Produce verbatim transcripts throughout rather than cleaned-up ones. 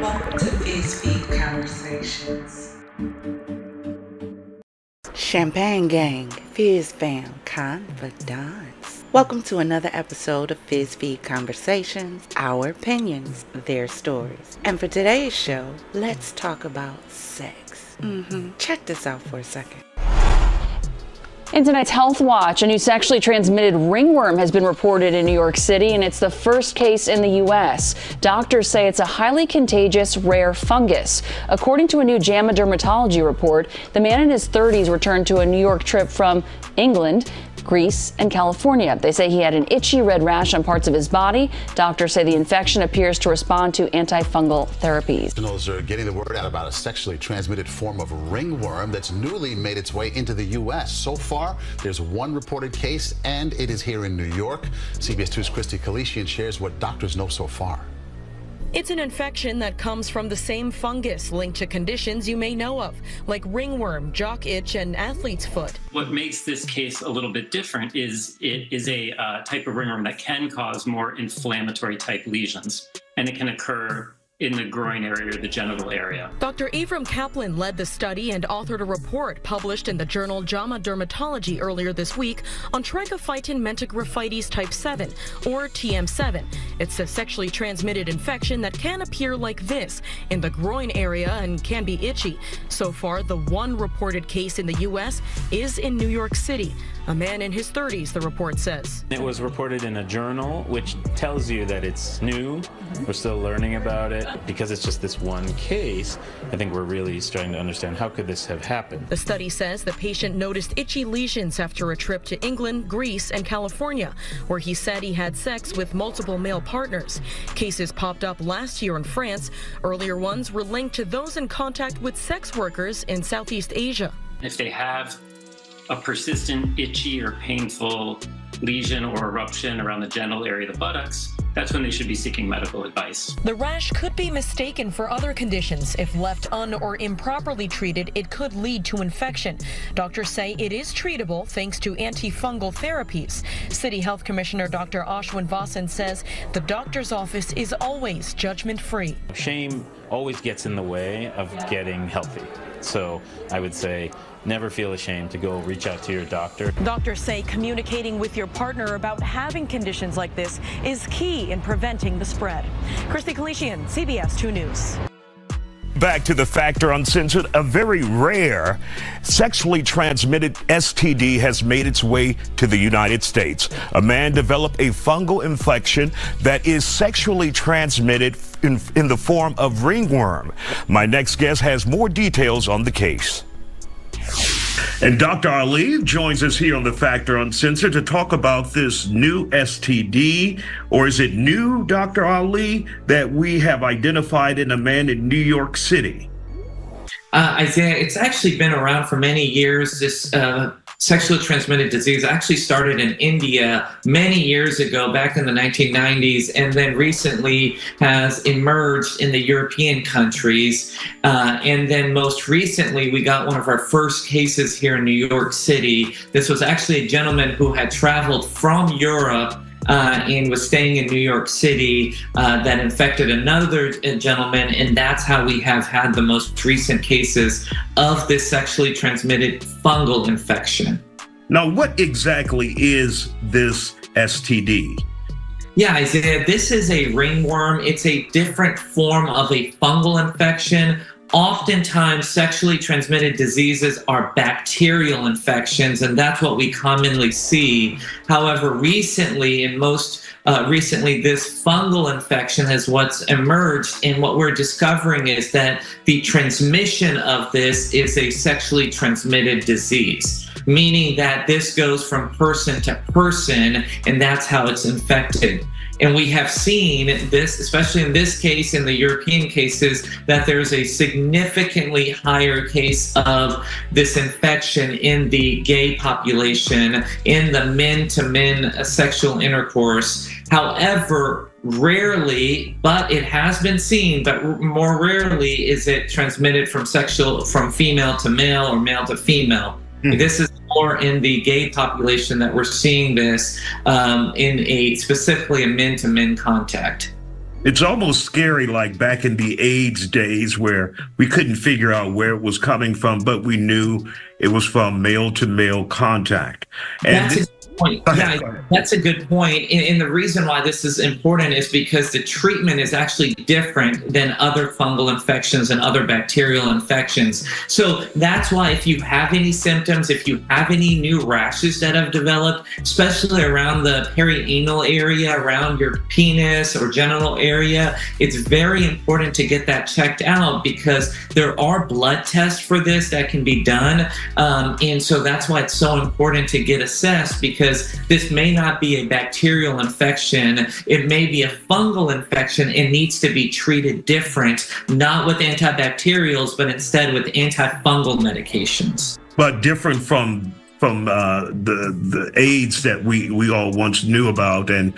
Welcome to FizzFeed Conversations. Champagne Gang, FizzFam, Confidants. Welcome to another episode of FizzFeed Conversations, our opinions, their stories. And for today's show, let's talk about sex. Mm-hmm. Check this out for a second. In tonight's Health Watch, a new sexually transmitted ringworm has been reported in New York City, and it's the first case in the U S Doctors say it's a highly contagious, rare fungus. According to a new JAMA Dermatology report, the man in his thirties returned to a New York trip from England, Greece, and California. They say he had an itchy red rash on parts of his body. Doctors say the infection appears to respond to antifungal therapies. Professionals are getting the word out about a sexually transmitted form of ringworm that's newly made its way into the U S So far, there's one reported case, and it is here in New York. C B S two's Kristy Kalischian shares what doctors know so far. It's an infection that comes from the same fungus linked to conditions you may know of, like ringworm, jock itch, and athlete's foot. What makes this case a little bit different is it is a uh, type of ringworm that can cause more inflammatory type lesions, and it can occur in the groin area or the genital area. Doctor Avrom Kaplan led the study and authored a report published in the journal JAMA Dermatology earlier this week on Trichophyton mentagrophytes type seven, or T M seven. It's a sexually transmitted infection that can appear like this in the groin area and can be itchy. So far, the one reported case in the U S is in New York City. A man in his thirties, the report says. It was reported in a journal, which tells you that it's new. We're still learning about it. Because it's just this one case, I think we're really starting to understand how could this have happened. The study says the patient noticed itchy lesions after a trip to England, Greece, and California, where he said he had sex with multiple male partners. Cases popped up last year in France. Earlier ones were linked to those in contact with sex workers in Southeast Asia. If they have a persistent itchy or painful lesion or eruption around the genital area of the buttocks, that's when they should be seeking medical advice. The rash could be mistaken for other conditions. If left un or improperly treated, it could lead to infection. Doctors say it is treatable thanks to antifungal therapies. City Health Commissioner Doctor Ashwin Vasan says the doctor's office is always judgment-free. Shame always gets in the way of getting healthy. So I would say never feel ashamed to go reach out to your doctor. Doctors say communicating with your partner about having conditions like this is key in preventing the spread. Kristy Kalischian, C B S two News. Back to the Factor Uncensored. A very rare sexually transmitted S T D has made its way to the United States. A man developed a fungal infection that is sexually transmitted in, in the form of ringworm. My next guest has more details on the case. And Doctor Ali joins us here on the Factor Uncensored to talk about this new S T D, or is it new, Doctor Ali, that we have identified in a man in New York City? Uh, Isaiah, it's actually been around for many years. This uh, sexually transmitted disease actually started in India many years ago, back in the nineteen nineties, and then recently has emerged in the European countries. Uh, and then most recently, we got one of our first cases here in New York City. This was actually a gentleman who had traveled from Europe Uh, and was staying in New York City uh, that infected another gentleman, and that's how we have had the most recent cases of this sexually transmitted fungal infection. Now, what exactly is this S T D? Yeah, Isaiah, this is a ringworm. It's a different form of a fungal infection. Oftentimes, sexually transmitted diseases are bacterial infections, and that's what we commonly see. However, recently, and most uh, recently, this fungal infection is what's emerged, and what we're discovering is that the transmission of this is a sexually transmitted disease, meaning that this goes from person to person, and that's how it's infected. And we have seen this, especially in this case, in the European cases, that there's a significantly higher case of this infection in the gay population, in the men-to-men sexual intercourse. However, rarely, but it has been seen, but more rarely is it transmitted from sexual, from female to male or male to female. Mm. This is more in the gay population that we're seeing this um, in a specifically a men-to-men contact. It's almost scary, like back in the AIDS days where we couldn't figure out where it was coming from, but we knew it was from male-to-male contact. And that's a good point. Yeah, that's a good point. And, and the reason why this is important is because the treatment is actually different than other fungal infections and other bacterial infections. So that's why if you have any symptoms, if you have any new rashes that have developed, especially around the perianal area, around your penis or genital area, it's very important to get that checked out because there are blood tests for this that can be done. Um, and so that's why it's so important to get assessed, because this may not be a bacterial infection. It may be a fungal infection. It needs to be treated different, not with antibacterials, but instead with antifungal medications. But different from from uh, the, the AIDS that we, we all once knew about, and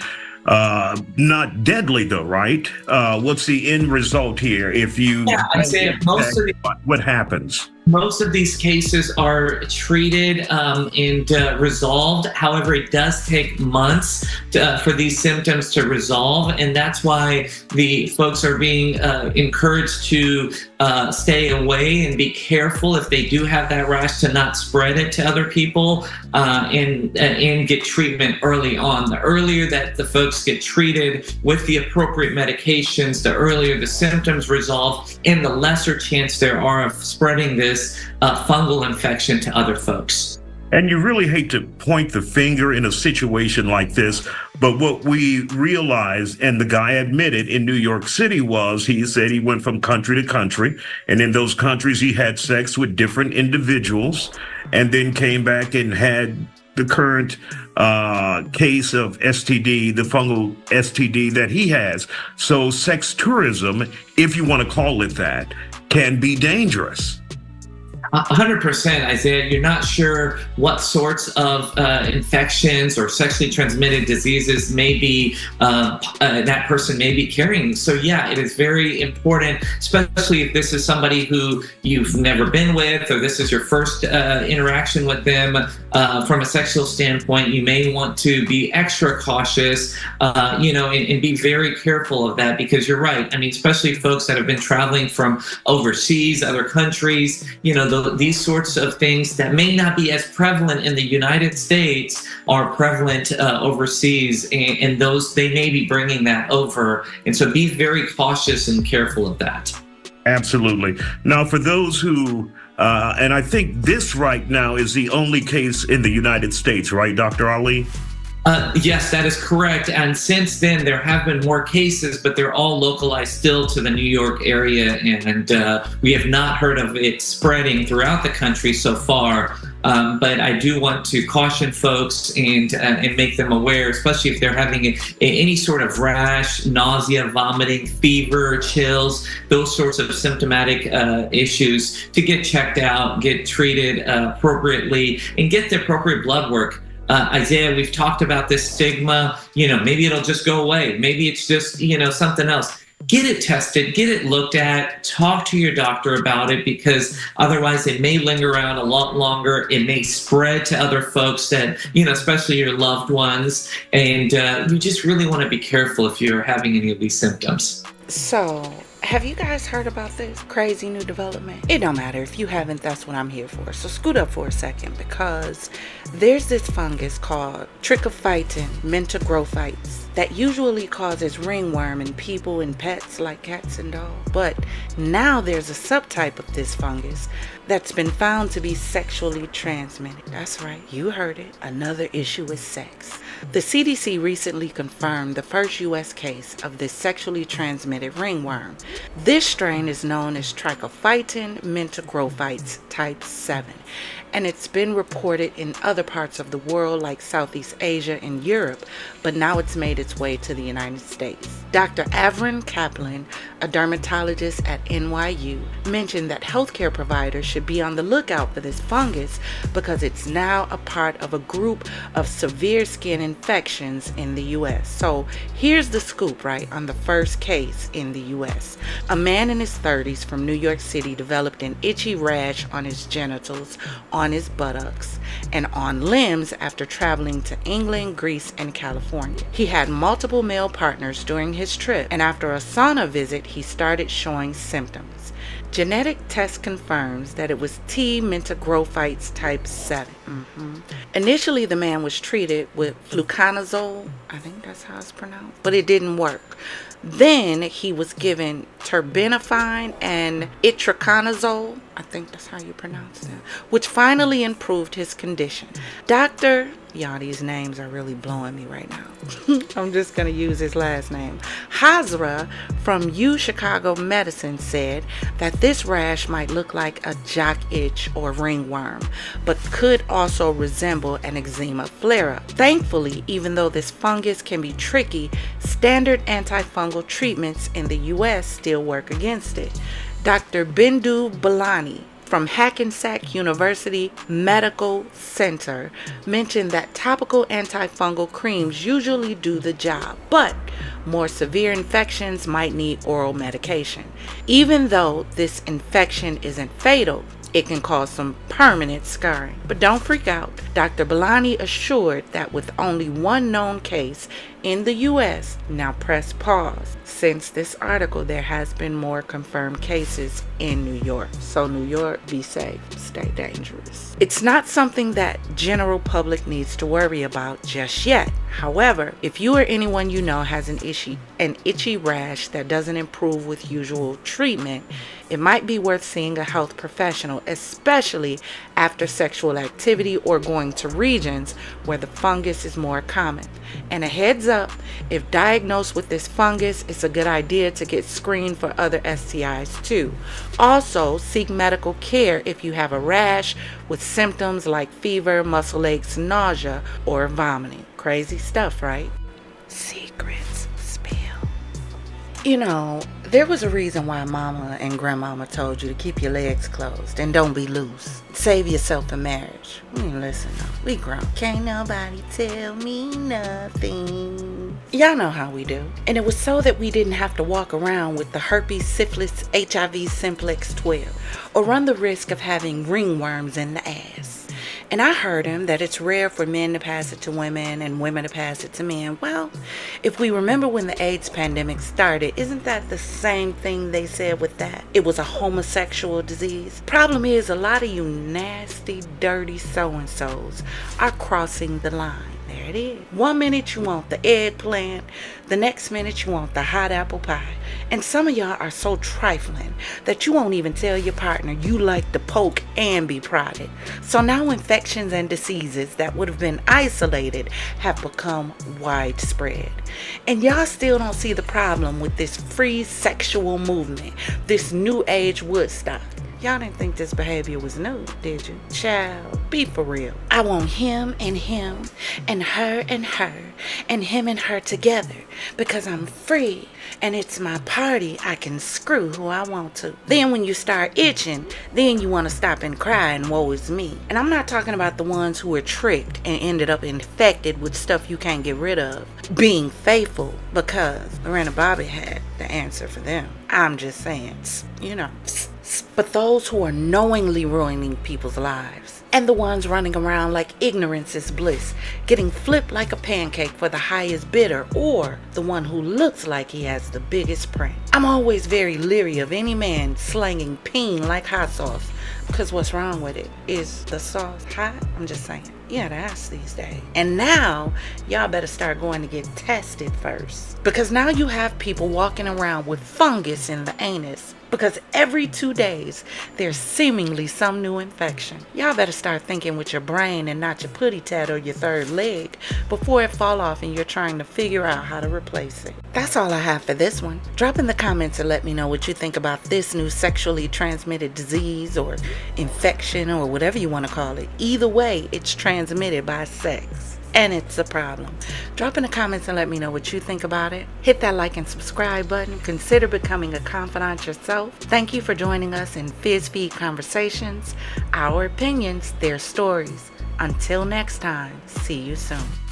uh, not deadly though, right? Uh, what's the end result here? If you- Yeah, I'd say most of the- What happens? Most of these cases are treated um, and uh, resolved. However, it does take months to, uh, for these symptoms to resolve. And that's why the folks are being uh, encouraged to uh, stay away and be careful if they do have that rash to not spread it to other people uh, and, and get treatment early on. The earlier that the folks get treated with the appropriate medications, the earlier the symptoms resolve and the lesser chance there are of spreading this Uh, fungal infection to other folks. And you really hate to point the finger in a situation like this, but what we realized, and the guy admitted in New York City, was he said he went from country to country, and in those countries he had sex with different individuals and then came back and had the current uh, case of S T D, the fungal S T D that he has. So sex tourism, if you want to call it that, can be dangerous. one hundred percent, Isaiah. You're not sure what sorts of uh, infections or sexually transmitted diseases may be uh, uh, that person may be carrying. So yeah, it is very important, especially if this is somebody who you've never been with, or this is your first uh, interaction with them uh, from a sexual standpoint. You may want to be extra cautious, uh, you know, and, and be very careful of that, because you're right. I mean, especially folks that have been traveling from overseas, other countries, you know, those These sorts of things that may not be as prevalent in the United States are prevalent uh, overseas, and, and those they may be bringing that over. And so be very cautious and careful of that. Absolutely. Now, for those who, uh, and I think this right now is the only case in the United States, right, Doctor Ali? Uh, yes, that is correct. And since then, there have been more cases, but they're all localized still to the New York area. And uh, we have not heard of it spreading throughout the country so far. Um, but I do want to caution folks and, uh, and make them aware, especially if they're having a, a, any sort of rash, nausea, vomiting, fever, chills, those sorts of symptomatic uh, issues, to get checked out, get treated uh, appropriately, and get the appropriate blood work. Uh, Isaiah, we've talked about this stigma, you know, maybe it'll just go away. Maybe it's just, you know, something else. Get it tested, get it looked at, talk to your doctor about it, because otherwise it may linger around a lot longer. It may spread to other folks that, you know, especially your loved ones. And uh, you just really want to be careful if you're having any of these symptoms. So, have you guys heard about this crazy new development? It don't matter if you haven't, that's what I'm here for. So scoot up for a second, because there's this fungus called Trichophyton mentagrophytes that usually causes ringworm in people and pets like cats and dogs. But now there's a subtype of this fungus that's been found to be sexually transmitted. That's right, you heard it. Another issue is sex. The C D C recently confirmed the first U S case of this sexually transmitted ringworm. This strain is known as Trichophyton mentagrophytes type seven, and it's been reported in other parts of the world like Southeast Asia and Europe, but now it's made its way to the United States. Doctor Avrin Kaplan, a dermatologist at N Y U, mentioned that healthcare providers should be on the lookout for this fungus because it's now a part of a group of severe skin infections in the U S. So here's the scoop, right, on the first case in the U S. A man in his thirties from New York City developed an itchy rash on his genitals, on his buttocks, and on limbs after traveling to England, Greece, and California. He had multiple male partners during his trip, and after a sauna visit, he started showing symptoms. Genetic test confirms that it was T. mentagrophytes type seven. Mm-hmm. Initially, the man was treated with fluconazole, I think that's how it's pronounced, but it didn't work. Then he was given terbinafine and itraconazole, I think that's how you pronounce that, which finally improved his condition. Doctor, y'all, these names are really blowing me right now. I'm just going to use his last name. Hazra from U Chicago Medicine said that this rash might look like a jock itch or ringworm, but could also resemble an eczema flare-up. Thankfully, even though this fungus can be tricky, standard antifungal treatments in the U S still work against it. Doctor Bindu Balani from Hackensack University Medical Center mentioned that topical antifungal creams usually do the job, but more severe infections might need oral medication. Even though this infection isn't fatal, it can cause some permanent scarring. But don't freak out. Doctor Balani assured that with only one known case in the U S, now press pause. Since this article, there has been more confirmed cases in New York. So New York, be safe, stay dangerous. It's not something that general public needs to worry about just yet. However, if you or anyone you know has an itchy, an itchy rash that doesn't improve with usual treatment, it might be worth seeing a health professional, especially after sexual activity or going to regions where the fungus is more common. And a heads up, if diagnosed with this fungus, it's a good idea to get screened for other S T Is too. Also, seek medical care if you have a rash with symptoms like fever, muscle aches, nausea, or vomiting. Crazy stuff, right? Secrets spill. You know, there was a reason why mama and grandmama told you to keep your legs closed and don't be loose. Save yourself a marriage. I mean, listen, we grown. Can't nobody tell me nothing. Y'all know how we do. And it was so that we didn't have to walk around with the herpes, syphilis, H I V, simplex twelve, or run the risk of having ringworms in the ass. And I heard him that it's rare for men to pass it to women and women to pass it to men. Well, if we remember when the AIDS pandemic started, isn't that the same thing they said with that? It was a homosexual disease. Problem is, a lot of you nasty, dirty so-and-sos are crossing the line. There it is. One minute you want the eggplant, the next minute you want the hot apple pie. And some of y'all are so trifling that you won't even tell your partner you like to poke and be prodded. So now infections and diseases that would have been isolated have become widespread. And y'all still don't see the problem with this free sexual movement, this new age Woodstock. Y'all didn't think this behavior was new, did you? Child, be for real. I want him and him and her and her and him and her together because I'm free and it's my party. I can screw who I want to. Then when you start itching, then you want to stop and cry and woe is me. And I'm not talking about the ones who were tricked and ended up infected with stuff you can't get rid of. Being faithful, because Lorena Bobbitt had the answer for them. I'm just saying, you know. But those who are knowingly ruining people's lives, and the ones running around like ignorance is bliss, getting flipped like a pancake for the highest bidder, or the one who looks like he has the biggest print. I'm always very leery of any man slanging peen like hot sauce, because what's wrong with it? Is the sauce hot? I'm just saying. Yeah, that's these days. And now y'all better start going to get tested first, because now you have people walking around with fungus in the anus because every two days there's seemingly some new infection. Y'all better start thinking with your brain and not your putty tat or your third leg before it fall off and you're trying to figure out how to replace it. That's all I have for this one. Drop in the comments and let me know what you think about this new sexually transmitted disease or infection or whatever you want to call it. Either way, it's transmitted transmitted by sex, and it's a problem. Drop in the comments and let me know what you think about it. Hit that like and subscribe button. Consider becoming a confidant yourself. Thank you for joining us in FizzFeed Conversations. Our opinions, their stories. Until next time, see you soon.